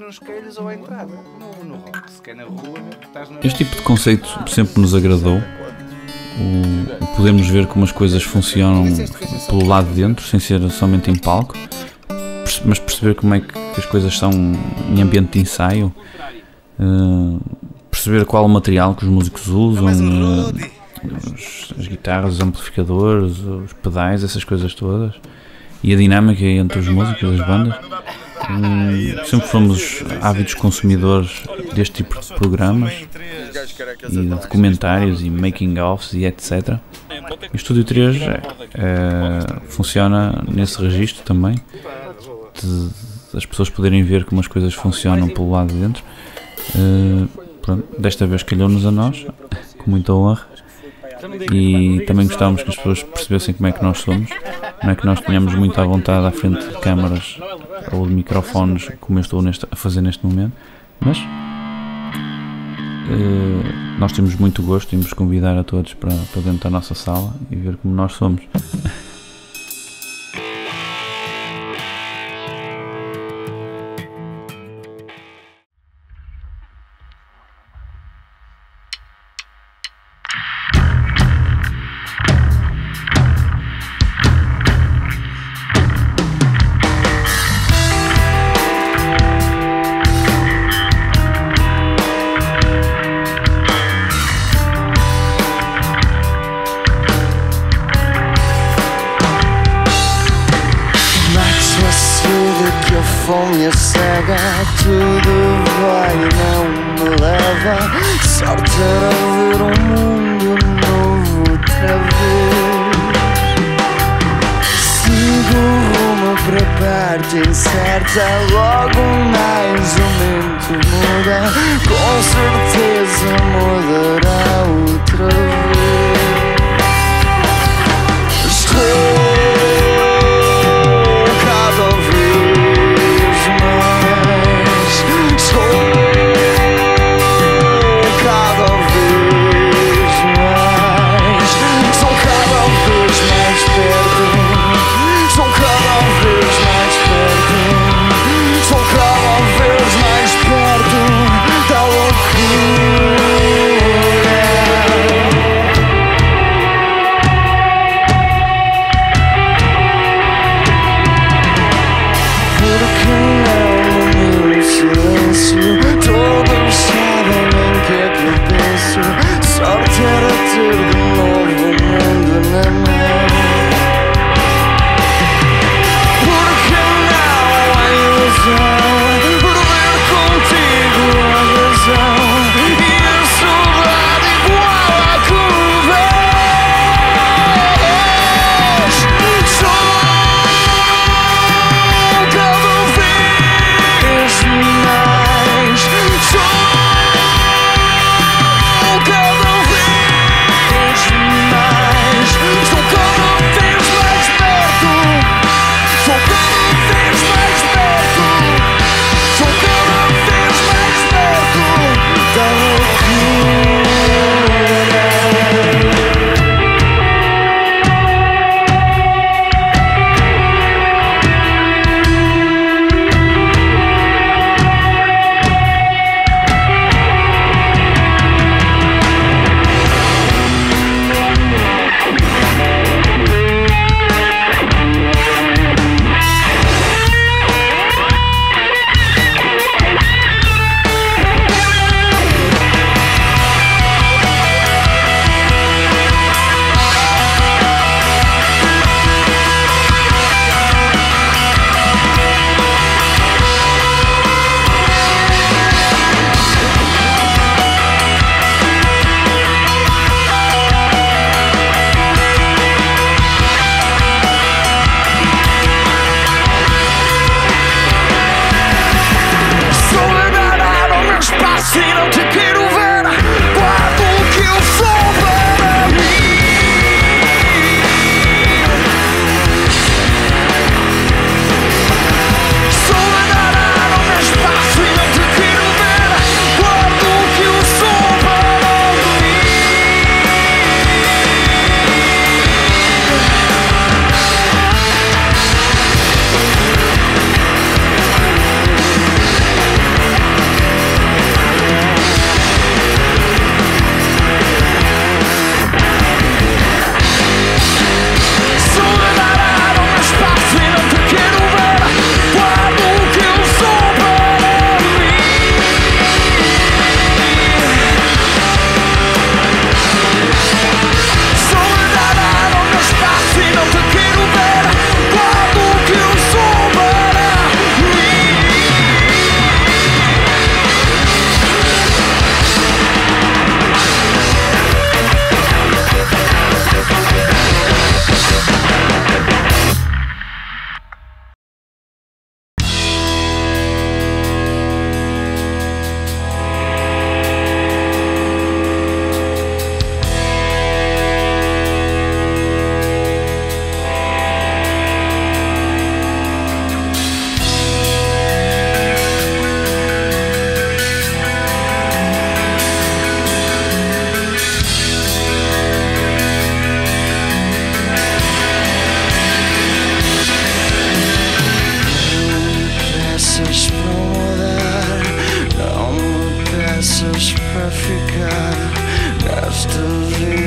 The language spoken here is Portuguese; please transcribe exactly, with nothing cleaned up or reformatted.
Nos queiros ou à entrada, no, no rock, se quer na rua, estás na... Este tipo de conceito sempre nos agradou. O, podemos ver como as coisas funcionam pelo lado de dentro, sem ser somente em palco, mas perceber como é que as coisas são em ambiente de ensaio, uh, perceber qual o material que os músicos usam, uh, os, as guitarras, os amplificadores, os pedais, essas coisas todas, e a dinâmica entre os músicos, as bandas. Hum, sempre fomos ávidos consumidores deste tipo de programas e de documentários e making-offs e etcétera. O Estúdio três é, é, funciona nesse registro também, de as pessoas poderem ver como as coisas funcionam pelo lado de dentro. Uh, pronto, desta vez calhou-nos a nós, com muita honra, e também gostávamos que as pessoas percebessem como é que nós somos. Não é que nós tenhamos muito à vontade à frente de câmaras ou de microfones, como eu estou neste, a fazer neste momento, mas uh, nós temos muito gosto em vos convidar a todos para, para dentro da nossa sala e ver como nós somos. A fome, a cega, tudo vai e não me leva. Sorte era ver um mundo novo outra vez. Sigo rumo para a parte incerta, logo mais o momento muda. Com certeza mudará outra vez. Estou ficar nesta vida.